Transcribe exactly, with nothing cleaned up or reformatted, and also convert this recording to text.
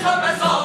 come as all.